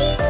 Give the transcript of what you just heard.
Mickey?